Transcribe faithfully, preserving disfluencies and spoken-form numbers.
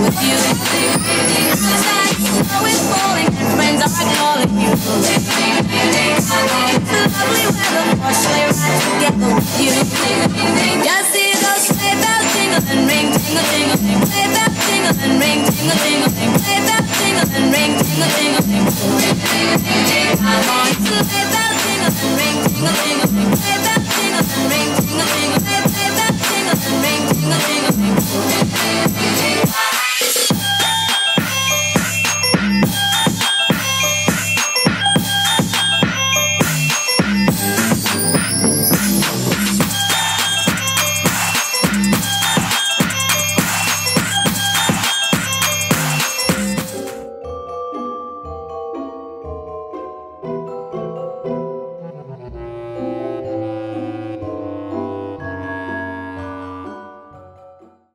with you.